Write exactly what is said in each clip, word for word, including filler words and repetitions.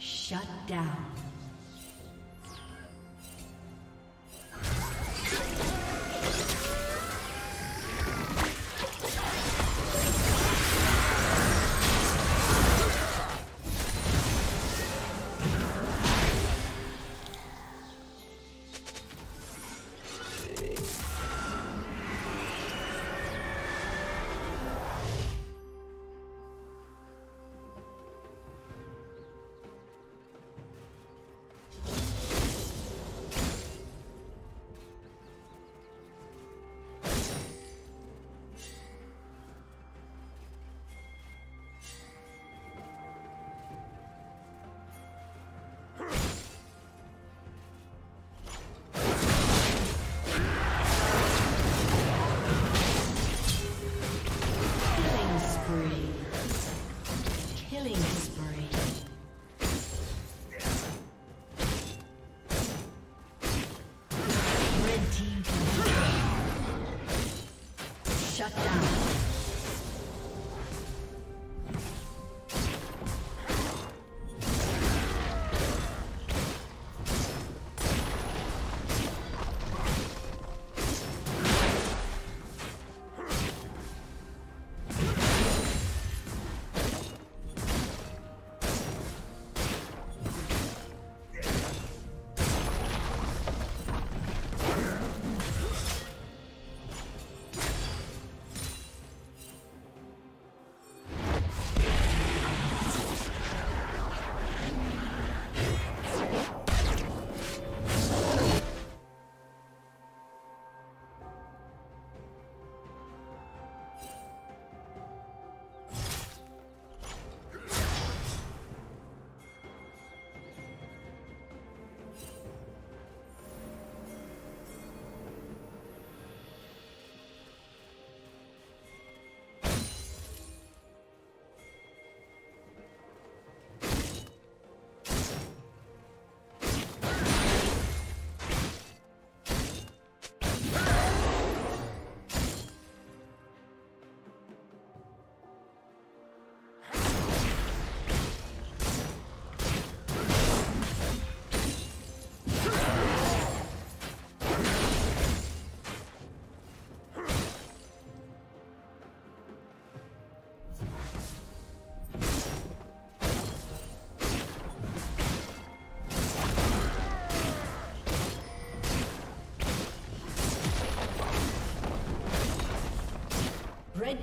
Shut down. Red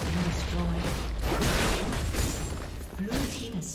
been destroyed. Blue team has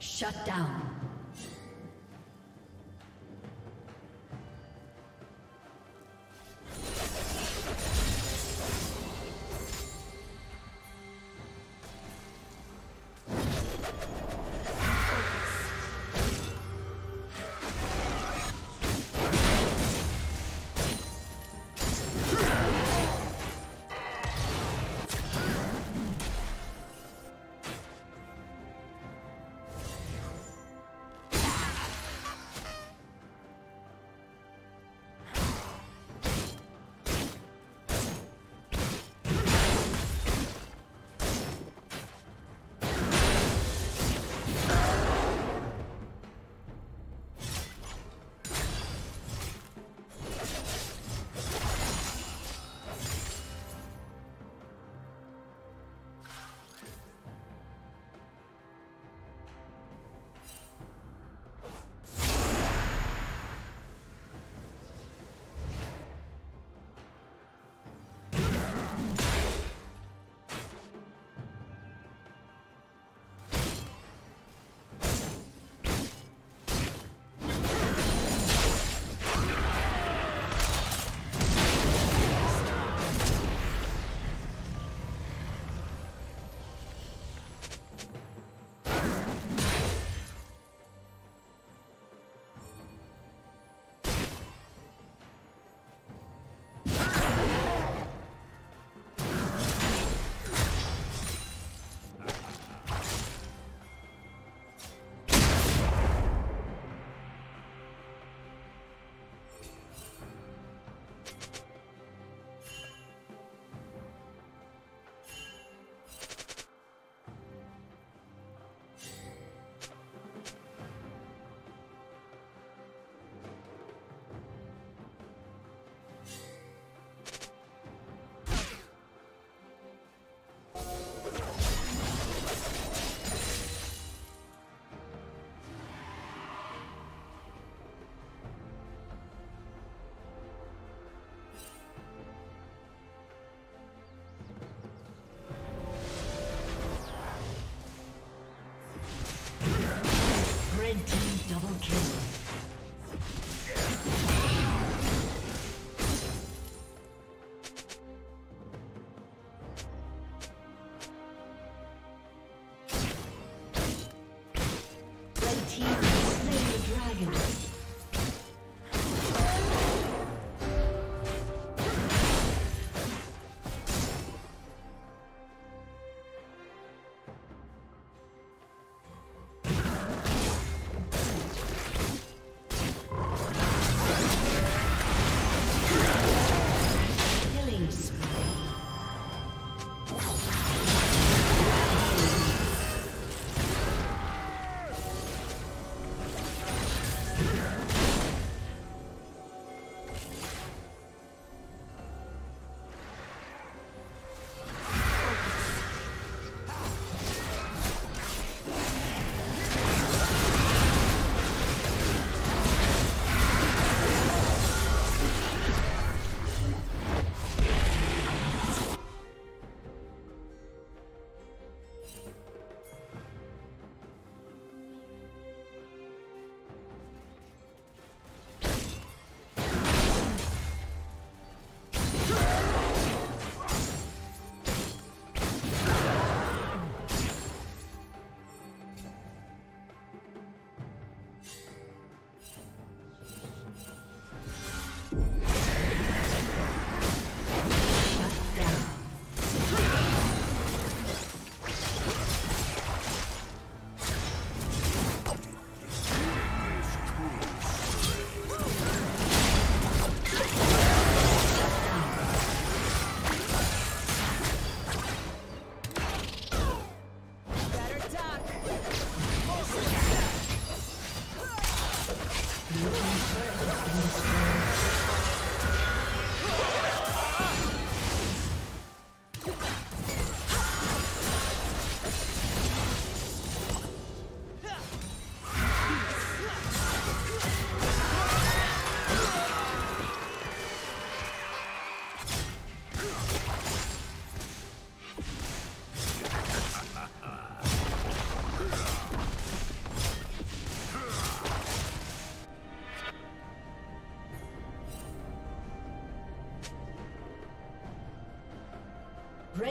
Shut down.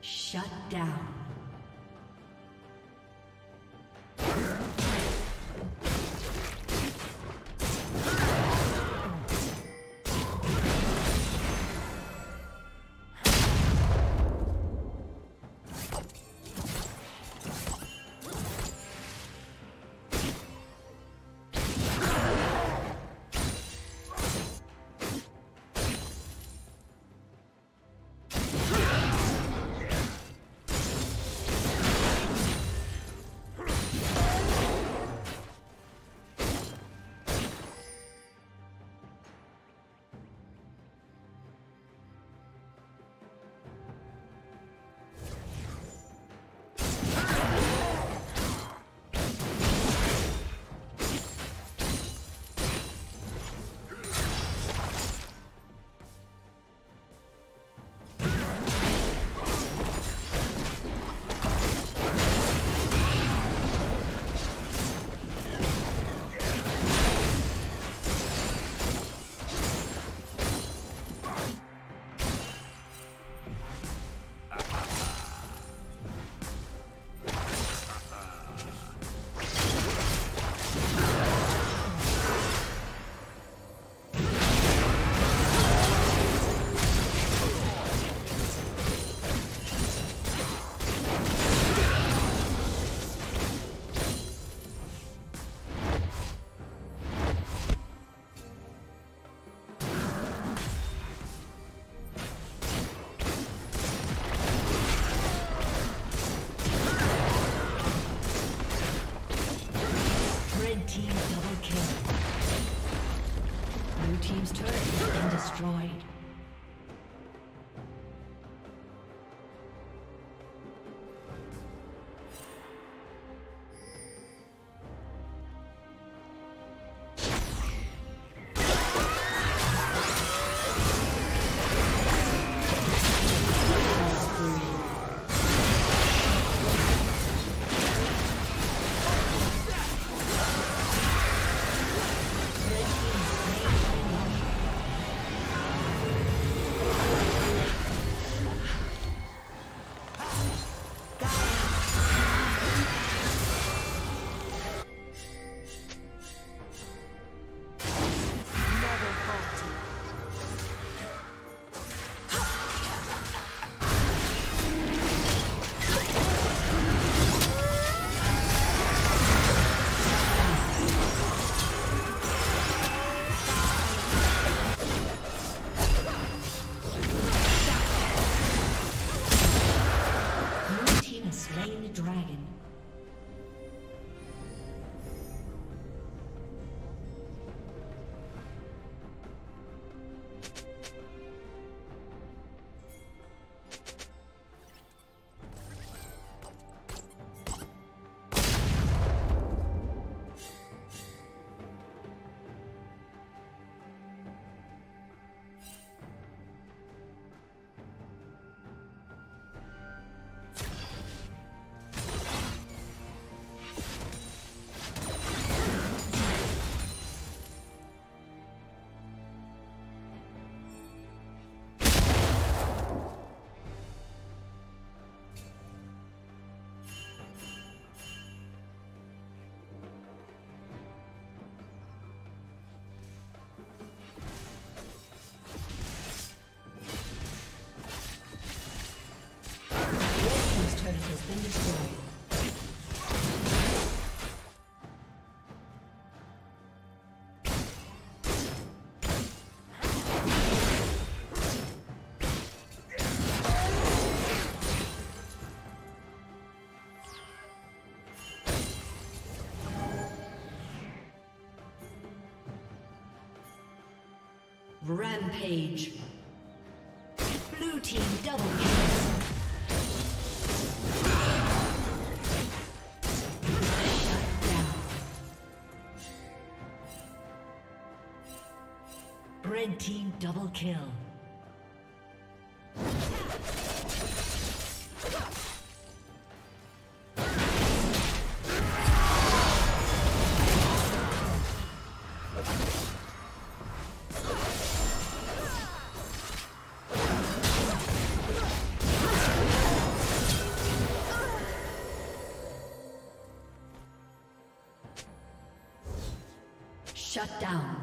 Shut down. Rampage. Blue team double kill. Shut down. Red team double kill. Shut down.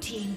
team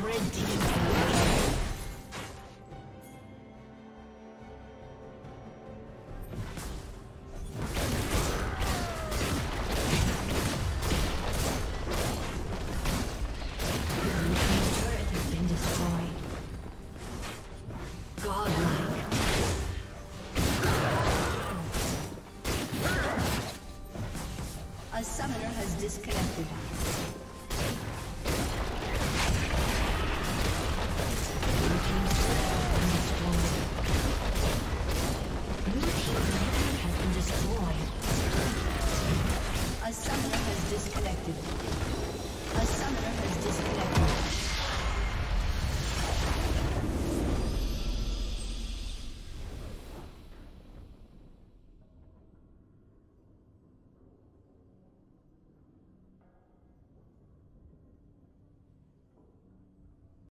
Red team. Disconnected.